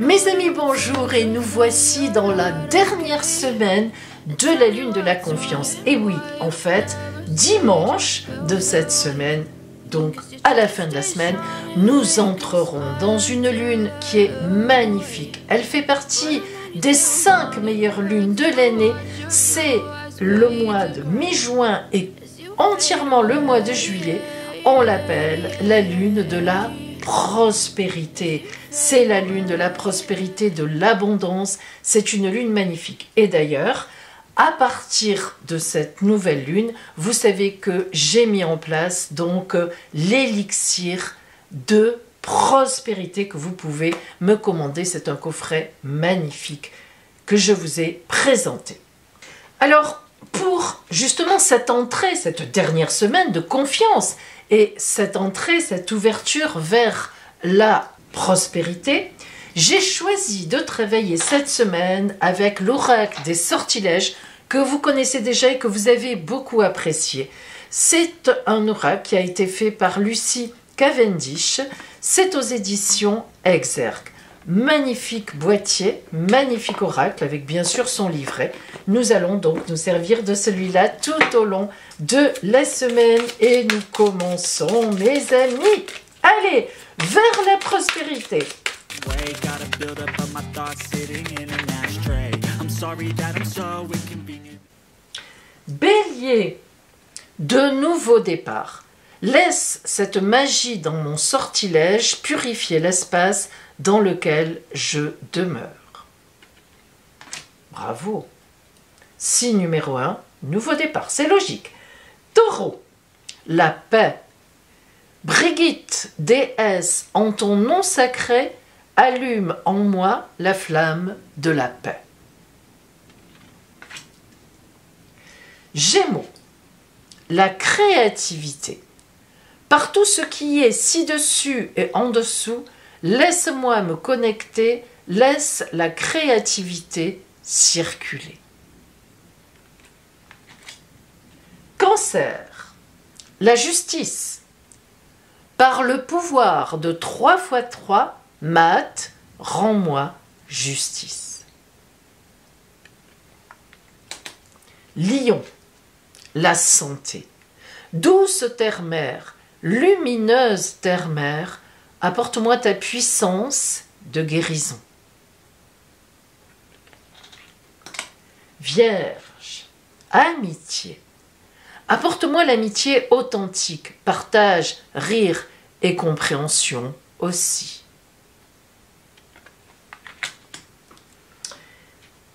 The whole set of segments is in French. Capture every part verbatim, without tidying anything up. Mes amis, bonjour, et nous voici dans la dernière semaine de la lune de la confiance. Et oui, en fait, dimanche de cette semaine, donc à la fin de la semaine, nous entrerons dans une lune qui est magnifique. Elle fait partie des cinq meilleures lunes de l'année. C'est le mois de mi-juin et entièrement le mois de juillet. On l'appelle la lune de la prospérité. C'est la lune de la prospérité, de l'abondance. C'est une lune magnifique. Et d'ailleurs, à partir de cette nouvelle lune, vous savez que j'ai mis en place donc l'élixir de prospérité que vous pouvez me commander. C'est un coffret magnifique que je vous ai présenté. Alors, pour justement cette entrée, cette dernière semaine de confiance et cette entrée, cette ouverture vers la prospérité, j'ai choisi de travailler cette semaine avec l'oracle des sortilèges que vous connaissez déjà et que vous avez beaucoup apprécié. C'est un oracle qui a été fait par Lucy Cavendish. C'est aux éditions EXERC. Magnifique boîtier, magnifique oracle avec bien sûr son livret. Nous allons donc nous servir de celui-là tout au long de la semaine et nous commençons, mes amis. Allez, vers la prospérité. Bélier, de nouveaux départs. Laisse cette magie dans mon sortilège purifier l'espace dans lequel je demeure. Bravo. Signe numéro un, nouveau départ, c'est logique. Taureau, la paix. Brigitte, déesse, en ton nom sacré, allume en moi la flamme de la paix. Gémeaux, la créativité. Par tout ce qui est ci-dessus et en dessous, laisse-moi me connecter, laisse la créativité circuler. Cancer, la justice. Par le pouvoir de trois fois trois, mat, rends-moi justice. Lion, la santé. Douce terre-mère, lumineuse terre-mère, apporte-moi ta puissance de guérison. Vierge, amitié. Apporte-moi l'amitié authentique, partage, rire et compréhension aussi.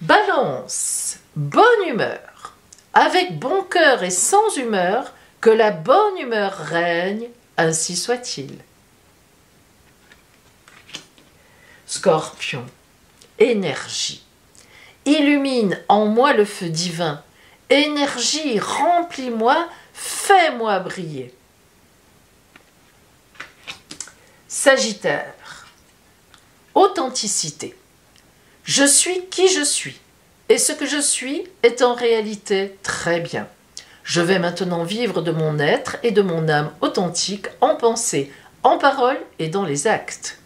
Balance, bonne humeur. Avec bon cœur et sans humeur, que la bonne humeur règne, ainsi soit-il. Scorpion, énergie. Illumine en moi le feu divin. Énergie, remplis-moi, fais-moi briller. Sagittaire, authenticité. Je suis qui je suis, et ce que je suis est en réalité très bien. Je vais maintenant vivre de mon être et de mon âme authentique en pensée, en parole et dans les actes.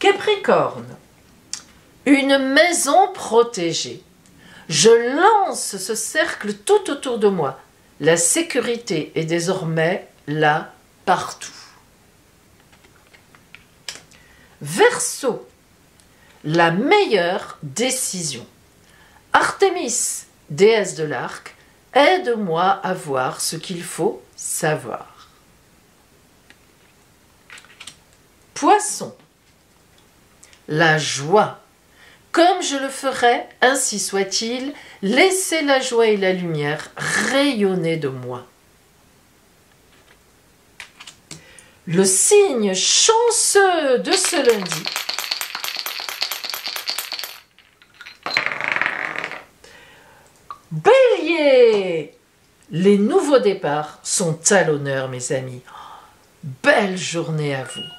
Capricorne, une maison protégée. Je lance ce cercle tout autour de moi. La sécurité est désormais là, partout. Verseau, la meilleure décision. Artémis, déesse de l'arc, aide-moi à voir ce qu'il faut savoir. Poisson, la joie. Comme je le ferai, ainsi soit-il, laissez la joie et la lumière rayonner de moi. Le signe chanceux de ce lundi, Bélier. Les nouveaux départs sont à l'honneur, mes amis. Belle journée à vous.